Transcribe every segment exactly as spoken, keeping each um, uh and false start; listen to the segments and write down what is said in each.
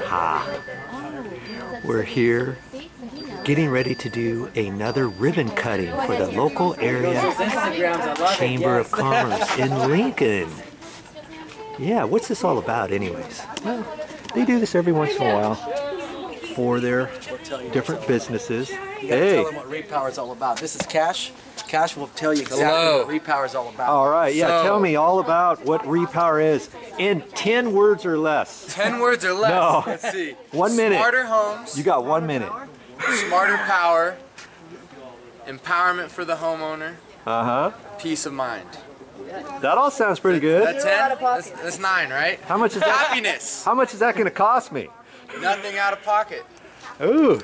Ha. We're here getting ready to do another ribbon cutting for the Local Area Chamber of Commerce in Lincoln. Yeah, what's this all about anyways? Well, they do this every once in a while for their different businesses. You gotta hey. Tell them what Repower is all about. This is Cash. Cash will tell you exactly Hello. what Repower is all about. All right, yeah, so, tell me all about what Repower is in ten words or less. ten words or less? No. Let's see. One minute. Smarter homes. You got one minute. Smarter power. Empowerment for the homeowner. Uh-huh. Peace of mind. That all sounds pretty good. That's ten? That's, that's nine, right? How much is that? Happiness. How much is that going to cost me? Nothing out of pocket. Ooh.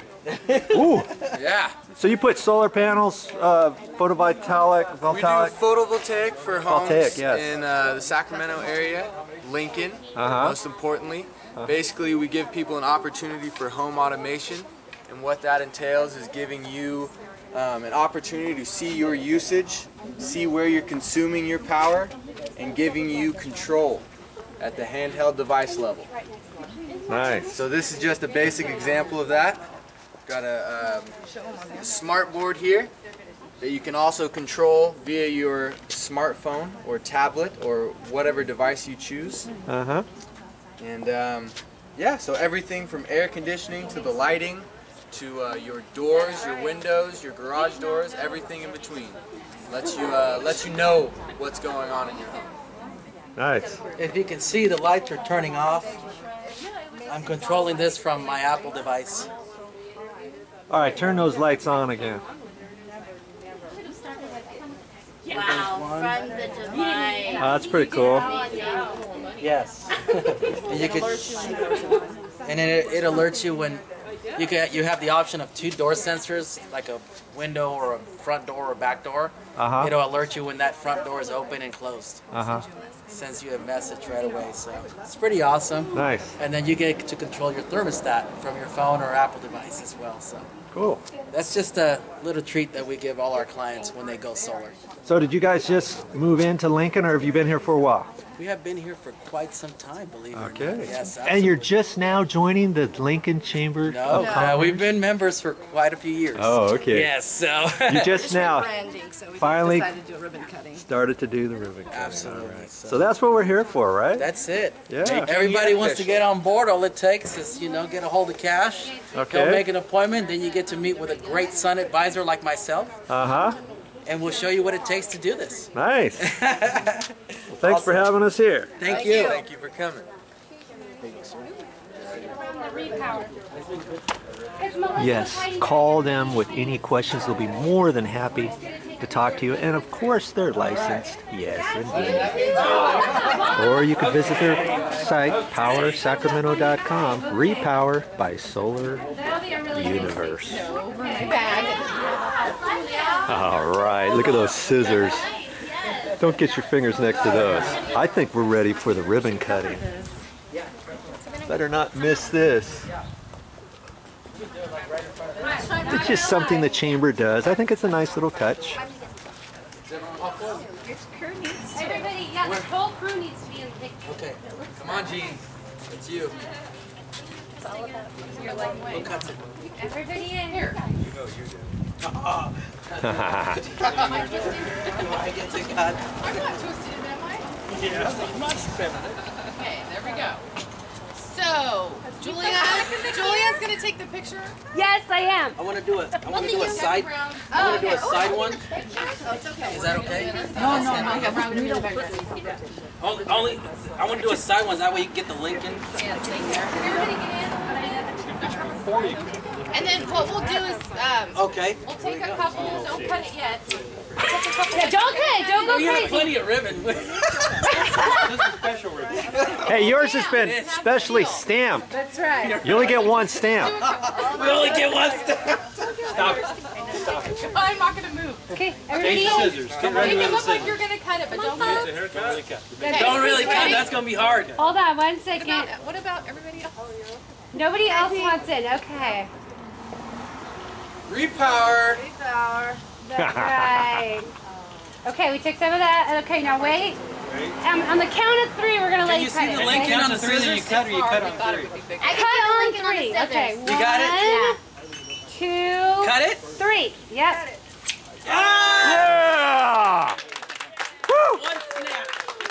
Ooh. Yeah. So you put solar panels, uh, photovoltaic, voltaic. We do photovoltaic for homes voltaic, yes. in uh, the Sacramento area, Lincoln, uh-huh. most importantly. Uh-huh. Basically, we give people an opportunity for home automation, and what that entails is giving you um, an opportunity to see your usage, see where you're consuming your power, and giving you control at the handheld device level. Nice. So this is just a basic example of that. Got a, um, a smart board here that you can also control via your smartphone or tablet or whatever device you choose. Uh-huh. And um, yeah, so everything from air conditioning to the lighting to uh, your doors, your windows, your garage doors, everything in between. Lets you, uh, lets you know what's going on in your home. Nice. If you can see, the lights are turning off. I'm controlling this from my Apple device. All right, turn those lights on again. Wow, from the July. Oh, that's pretty cool. Yes. And you could, and it, it alerts you when you can. You have the option of two door sensors, like a window or a front door or back door. Uh-huh. It'll alert you when that front door is open and closed. Uh-huh. Sends you a message right away, so it's pretty awesome. Nice. And then you get to control your thermostat from your phone or Apple device as well, so. Cool. That's just a little treat that we give all our clients when they go solar. So did you guys just move into Lincoln, or have you been here for a while? We have been here for quite some time, believe it or not. Okay. Yes, absolutely. And you're just now joining the Lincoln Chamber no, of no. Commerce? No, we've been members for quite a few years. Oh, okay. Yes, so. You just now branding, so we finally decided to do ribbon cutting. Started to do the ribbon cutting. Absolutely. Right. So. so that's what we're here for, right? That's it. Yeah. Make Everybody wants to get on board. All it takes is, you know, get a hold of Cash. Okay. Go make an appointment. Then you get to meet with a great sun advisor like myself. Uh-huh. And we'll show you what it takes to do this. Nice. Well, thanks awesome. for having us here. Thank, Thank you. you. Thank you for coming. Yes, call them with any questions. They'll be more than happy to talk to you. And of course, they're licensed. Yes, indeed. Or you can visit their site, Power Sacramento dot com, Repower by Solar Universe. All right, look at those scissors. Don't get your fingers next to those. I think we're ready for the ribbon cutting. Better not miss this. It's just something the chamber does. I think it's a nice little touch. Everybody, yeah, the whole crew needs to be in the picture. Okay, come on, Gene. It's you. We'll cut it. Everybody in here. You go, you do. Uh-uh. I get to cut. I'm not twisted in that way. Yeah, much feminine. Okay, there we go. So, Julia, Julia's going to take the picture? Yes, I am. I want to do it. I want to do a side, I want to do a side one. Is that okay? No, no, no. Only, I want to do a side one, that way you can get the Lincoln. Everybody get in. And then what we'll do is, um, okay. we'll take a couple, don't cut it yet. Yeah, don't cut it, don't go we crazy. We have plenty of ribbon. This is special ribbon. Hey, yours has been it's specially stamped. That's right. You only get one stamp. We only get one stamp. Stop it. Stop it. I'm not going to move. Okay, everybody. Take scissors. Make it look like you're going to cut it, but don't move. Okay. Don't really cut, that's going to be hard. Hold on one second. What about, what about everybody else? Nobody else wants it, okay. Repower. Repower. That's right. Okay, we took some of that. Okay, now wait. Um, on the count of three, we're gonna let you cut it. Can you see the Lincoln on the three that you cut, or you cut on three? I cut on three. Okay. You got it? Two. Cut it. Three. Yep. Yeah. Woo! One snap.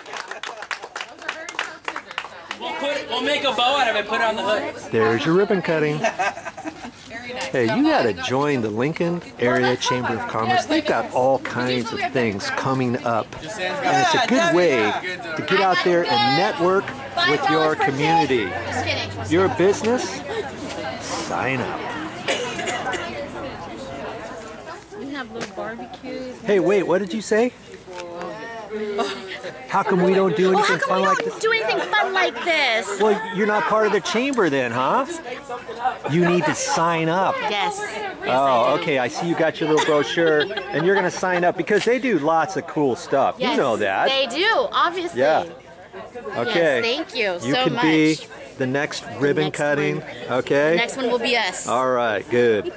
Those are very sharp scissors. We'll put. We'll make a bow out of it. Put it on the hook. There's your ribbon cutting. Hey, you gotta join the Lincoln Area Chamber of Commerce. They've got all kinds of things coming up, and it's a good way to get out there and network with your community. Your business, sign up. We have little barbecues. Hey, wait, what did you say? How come we don't do anything fun like this? Do anything fun like this? Well, you're not part of the chamber then, huh? You need to sign up. Yes. Oh, okay. I see you got your little brochure, and you're gonna sign up because they do lots of cool stuff. Yes, you know that. They do, obviously. Yeah. Okay. Yes, thank you so much. You can be the next ribbon cutting. Okay. The next one will be us. All right. Good.